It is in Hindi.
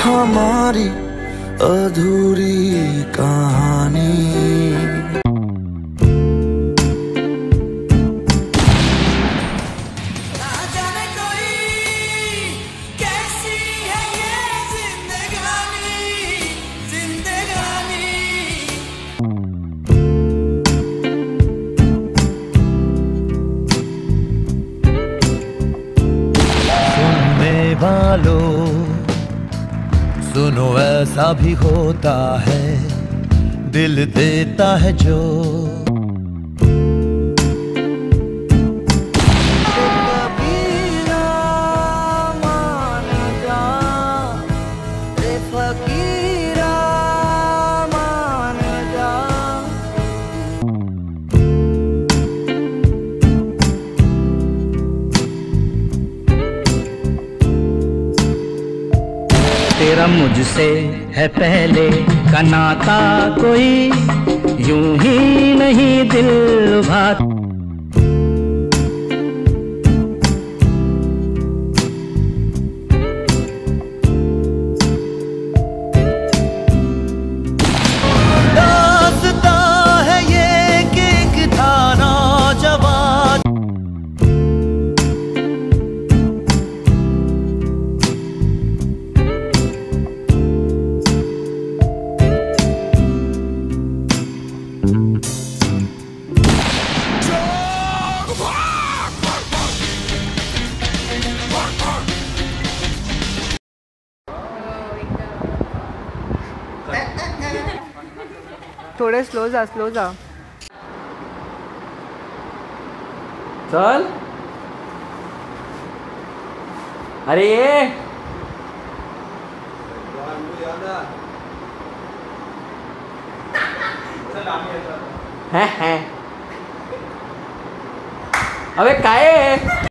हमारी अधूरी कहानी ना जाने कोई कैसी है ये जिंदगानी जिंदगानी। सुनने वालों सुनो, ऐसा भी होता है दिल देता है जो कभी ना माना जा रे फकीरा माना जा। तेरा मुझसे है पहले का नाता कोई, यूं ही नहीं दिल भाता। दास्ता है ये कि एक था नौजवान, थोड़े स्लो जा चल। अरे हैं अबे काहे।